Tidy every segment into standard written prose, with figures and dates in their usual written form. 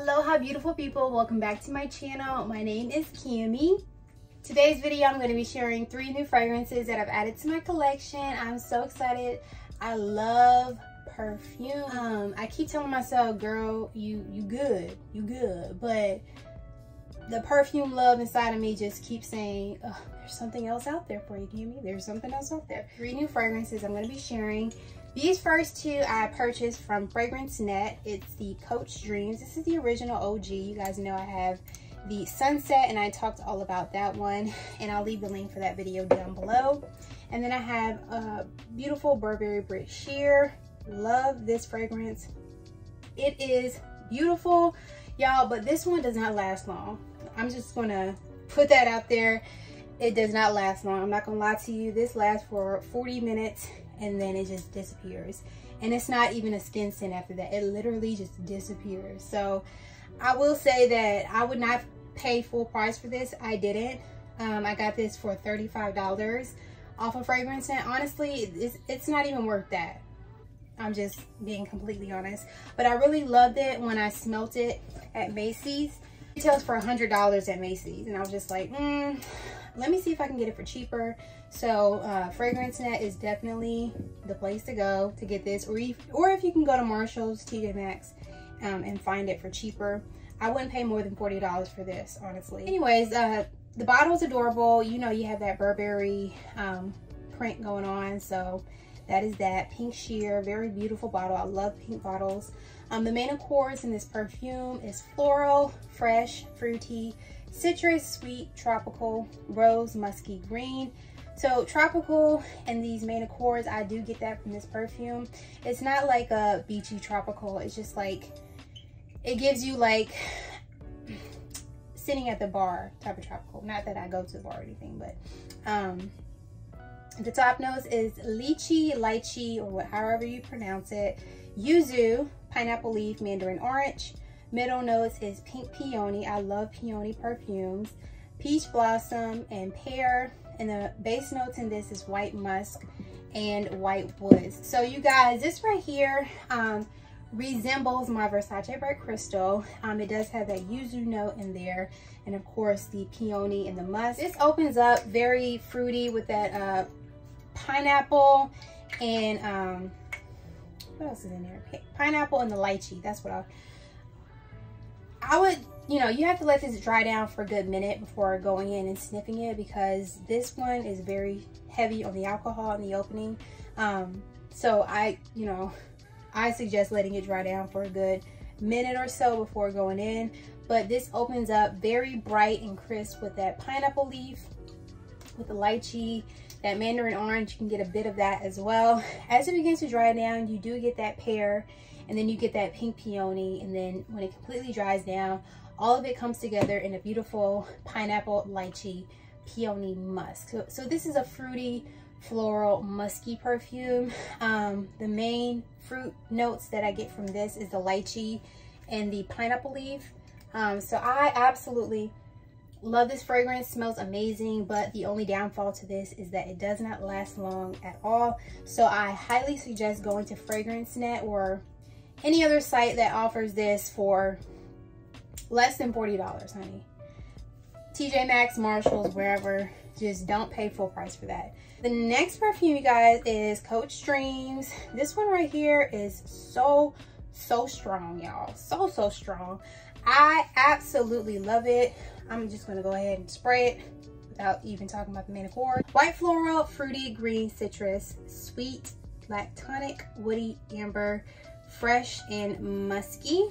Aloha beautiful people, welcome back to my channel. My name is Cammy. Today's video I'm going to be sharing three new fragrances that I've added to my collection. I'm so excited. I love perfume. I keep telling myself, girl, you good, but the perfume love inside of me just keeps saying, oh, there's something else out there for you, Cammy. There's something else out there. Three new fragrances I'm going to be sharing. These first two I purchased from Fragrance Net. It's the Coach Dreams. This is the original OG. You guys know I have the Sunset and I talked all about that one. And I'll leave the link for that video down below. And then I have a beautiful Burberry Brit Sheer. Love this fragrance. It is beautiful, y'all, but this one does not last long. I'm just gonna put that out there. It does not last long. I'm not gonna lie to you. This lasts for 40 minutes. And then it just disappears. And it's not even a skin scent after that. It literally just disappears. So I will say that I would not pay full price for this. I didn't. I got this for $35 off of Fragrance Net. Honestly, it's not even worth that. I'm just being completely honest. But I really loved it when I smelt it at Macy's. It sells for $100 at Macy's. And I was just like, let me see if I can get it for cheaper. So Fragrance Net is definitely the place to go to get this, or if you can go to Marshall's, TJ Maxx, and find it for cheaper. I wouldn't pay more than $40 for this, honestly. Anyways, the bottle is adorable. You know, you have that Burberry print going on, so that is that pink sheer, very beautiful bottle. I love pink bottles. The main accords in this perfume is floral, fresh, fruity, citrus, sweet, tropical, rose, musky, green. So tropical and these main accords, I do get that from this perfume. It's not like a beachy tropical. It's just like, it gives you like sitting at the bar type of tropical. Not that I go to the bar or anything, but the top notes is lychee, or however you pronounce it, yuzu, pineapple leaf, mandarin orange. Middle notes is pink peony. I love peony perfumes. Peach blossom and pear. And the base notes in this is white musk and white woods. So you guys, this right here resembles my Versace Bright Crystal. It does have that yuzu note in there. And of course the peony and the musk. This opens up very fruity with that pineapple and what else is in there? Pineapple and the lychee, that's what I would, you know, you have to let this dry down for a good minute before going in and sniffing it, because this one is very heavy on the alcohol in the opening. So I suggest letting it dry down for a good minute or so before going in. But this opens up very bright and crisp with that pineapple leaf, with the lychee, that mandarin orange. You can get a bit of that as well. As it begins to dry down, you do get that pear. And then you get that pink peony, and then when it completely dries down, all of it comes together in a beautiful pineapple, lychee, peony musk. So this is a fruity, floral, musky perfume. The main fruit notes that I get from this is the lychee and the pineapple leaf. So I absolutely love this fragrance. Smells amazing, but the only downfall to this is that it does not last long at all. So I highly suggest going to Fragrance Net or any other site that offers this for less than $40, honey. TJ Maxx, Marshall's, wherever, just don't pay full price for that. The next perfume, you guys, is Coach Dreams. This one right here is so strong, y'all. So strong. I absolutely love it. I'm just gonna go ahead and spray it without even talking about the main accord. White floral, fruity, green, citrus, sweet, black tonic, woody, amber, fresh and musky.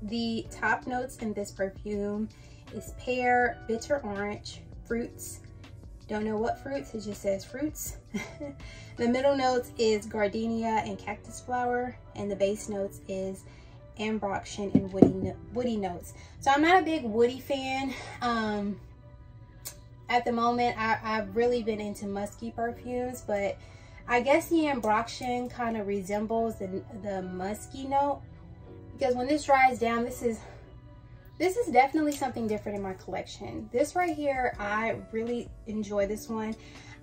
The top notes in this perfume is pear, bitter orange, fruits. Don't know what fruits, it just says fruits. The middle notes is gardenia and cactus flower, and the base notes is ambroxan and woody notes. So I'm not a big woody fan. At the moment, I've really been into musky perfumes, but I guess the ambroxan kind of resembles the musky note, because when this dries down, this is definitely something different in my collection. This right here, I really enjoy this one.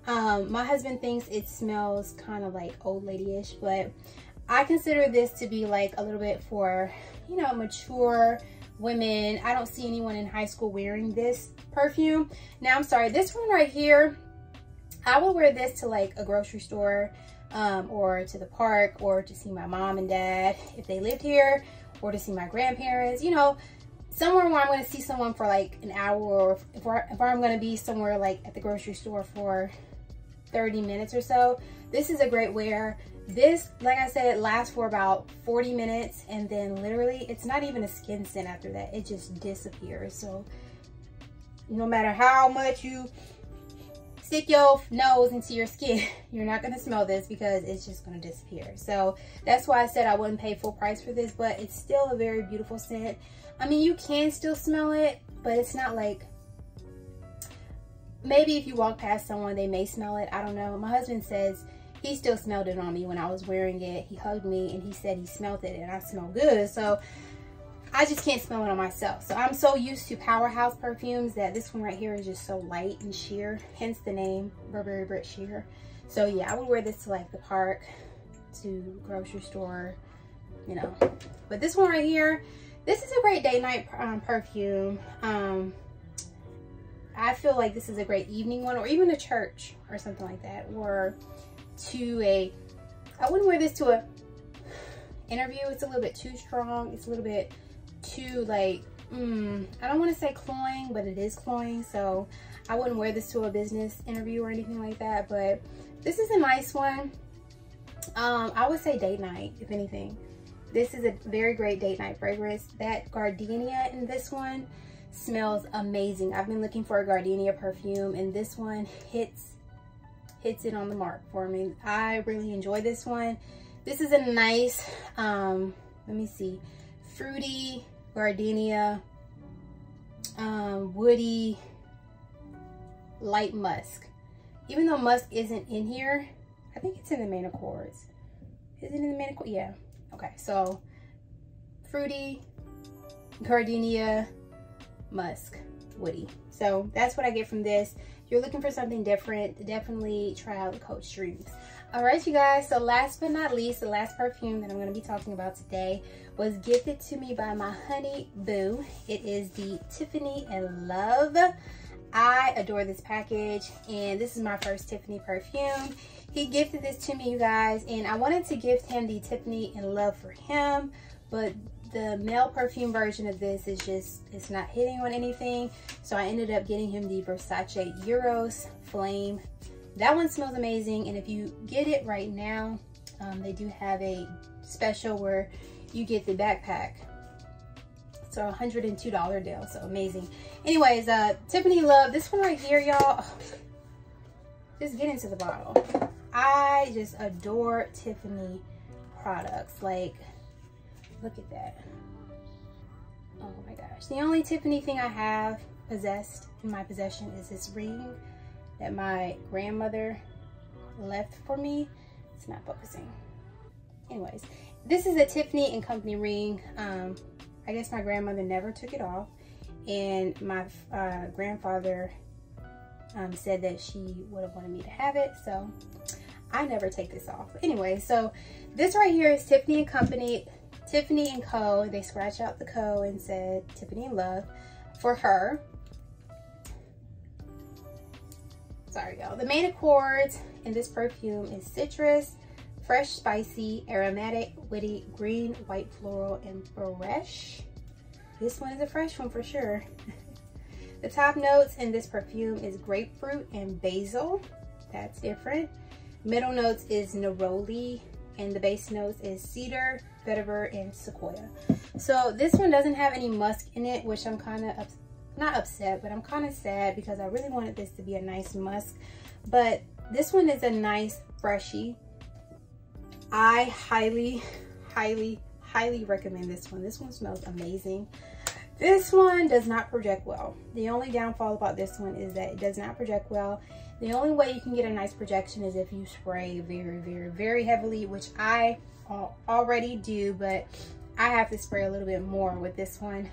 My husband thinks it smells kind of like old lady-ish, but I consider this to be like a little bit for, you know, mature women. I don't see anyone in high school wearing this perfume. Now, I'm sorry, this one right here, I will wear this to like a grocery store or to the park, or to see my mom and dad if they lived here, or to see my grandparents, you know, somewhere where I'm going to see someone for like an hour, or if I'm going to be somewhere like at the grocery store for 30 minutes or so. This is a great wear. This, like I said, lasts for about 40 minutes, and then literally it's not even a skin scent after that. It just disappears. So no matter how much you stick your nose into your skin, you're not going to smell this because it's just going to disappear. So that's why I said I wouldn't pay full price for this, but it's still a very beautiful scent. I mean, you can still smell it, but it's not like, maybe if you walk past someone, they may smell it. I don't know. My husband says he still smelled it on me when I was wearing it. He hugged me and he said he smelled it and I smell good. So I just can't smell it on myself. So I'm so used to powerhouse perfumes that this one right here is just so light and sheer, hence the name Burberry Brit Sheer. So yeah, I would wear this to like the park, to grocery store, you know. But this one right here, this is a great day night perfume. I feel like this is a great evening one, or even a church or something like that, or to a, I wouldn't wear this to a interview. It's a little bit too strong. It's a little bit too like, I don't want to say cloying, but it is cloying. So I wouldn't wear this to a business interview or anything like that, but this is a nice one. I would say date night, if anything. This is a very great date night fragrance. That gardenia in this one smells amazing. I've been looking for a gardenia perfume, and this one hits it on the mark for me. I really enjoy this one. This is a nice, let me see, fruity gardenia, woody, light musk. Even though musk isn't in here, I think it's in the main accords. Is it in the main accord? Yeah. Okay, so fruity, gardenia, musk, woody. So that's what I get from this. If you're looking for something different, definitely try out the Coach Dreams. All right, you guys, so last but not least, the last perfume that I'm going to be talking about today was gifted to me by my honey boo. It is the Tiffany and Love. I adore this package, and this is my first Tiffany perfume. He gifted this to me, you guys, and I wanted to gift him the Tiffany and Love for him, but the male perfume version of this is just, it's not hitting on anything. So I ended up getting him the Versace Eros Flame. That one smells amazing. And if you get it right now, they do have a special where you get the backpack. So $102 deal, so amazing. Anyways, Tiffany Love, this one right here, y'all, just get into the bottle. I just adore Tiffany products. Like, look at that. Oh my gosh. The only Tiffany thing I have possessed in my possession is this ring that my grandmother left for me. It's not focusing. Anyways, this is a Tiffany and Company ring. I guess my grandmother never took it off, and my grandfather said that she would have wanted me to have it, so I never take this off. But anyway, so this right here is Tiffany and Company. Tiffany and Co. They scratched out the Co and said Tiffany and Love for her. Sorry, y'all. The main accords in this perfume is citrus, fresh, spicy, aromatic, witty, green, white, floral, and fresh. This one is a fresh one for sure. The top notes in this perfume is grapefruit and basil. That's different. Middle notes is neroli, and the base notes is cedar, vetiver, and sequoia. So this one doesn't have any musk in it, which I'm kind of not upset, but I'm kind of sad, because I really wanted this to be a nice musk. But this one is a nice freshy. I highly recommend this one. This one smells amazing. This one does not project well. The only downfall about this one is that it does not project well. The only way you can get a nice projection is if you spray very, very, very heavily, which I already do, but I have to spray a little bit more with this one.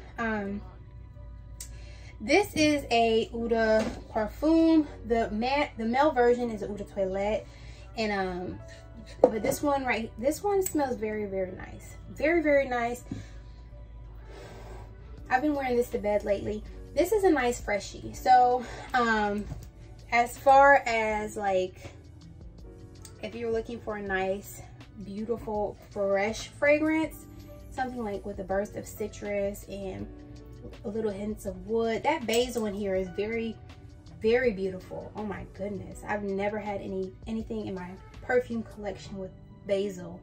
This is a eau de parfum. The male version is eau de toilette, and But this one this one smells very, very nice. Very, very nice. I've been wearing this to bed lately. This is a nice freshie. So as far as like if you're looking for a nice, beautiful, fresh fragrance, something like with a burst of citrus and a little hints of wood. That basil in here is very, very beautiful. Oh my goodness. I've never had anything in my perfume collection with basil,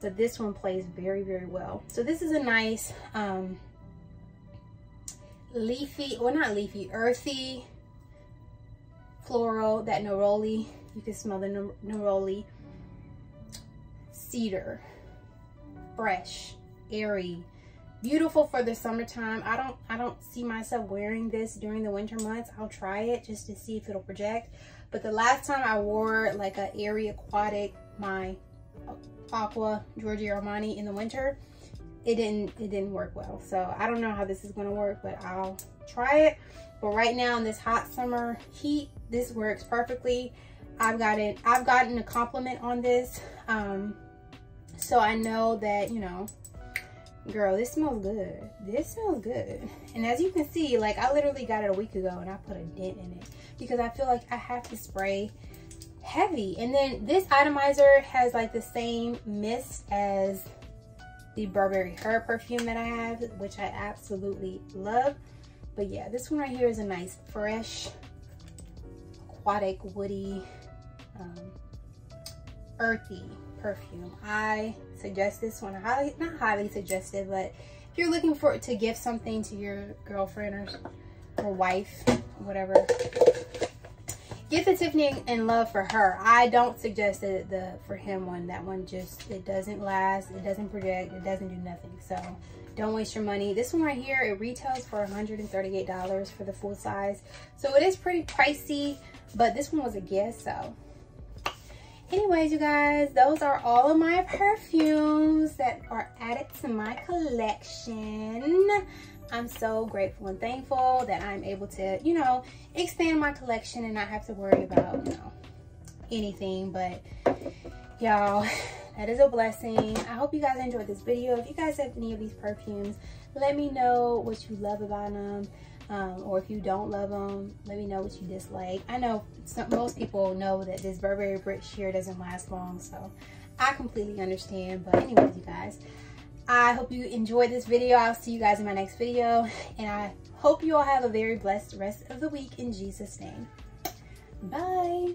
but this one plays very, very well. So this is a nice leafy, well not leafy, earthy floral, that neroli. You can smell the neroli. Cedar, fresh, airy, beautiful for the summertime. I don't see myself wearing this during the winter months. I'll try it just to see if it'll project, but the last time I wore like an airy aquatic, my aqua Giorgio Armani in the winter, it didn't work well. So I don't know how this is going to work, but I'll try it. But right now in this hot summer heat, this works perfectly. I've gotten a compliment on this, so I know that, you know, girl, this smells good. This smells good. And as you can see, like I literally got it a week ago and I put a dent in it because I feel like I have to spray heavy. And then this atomizer has like the same mist as the Burberry Her perfume that I have, which I absolutely love. But yeah, this one right here is a nice, fresh, aquatic, woody, earthy perfume. I suggest this one. Not highly suggested, but if you're looking for to give something to your girlfriend or wife, whatever, get the Tiffany and Love for her. I don't suggest the for him one. That one just, it doesn't last, it doesn't project, it doesn't do nothing. So don't waste your money. This one right here, it retails for $138 for the full size, so it is pretty pricey, but this one was a gift. So anyways, you guys, those are all of my perfumes that are added to my collection. I'm so grateful and thankful that I'm able to, you know, expand my collection and not have to worry about, you know, anything. But y'all, that is a blessing. I hope you guys enjoyed this video. If you guys have any of these perfumes, let me know what you love about them. Or if you don't love them, let me know what you dislike. I know most people know that this Burberry Brit Sheer doesn't last long, so I completely understand. But anyways, you guys, I hope you enjoyed this video. I'll see you guys in my next video, and I hope you all have a very blessed rest of the week in Jesus' name. Bye.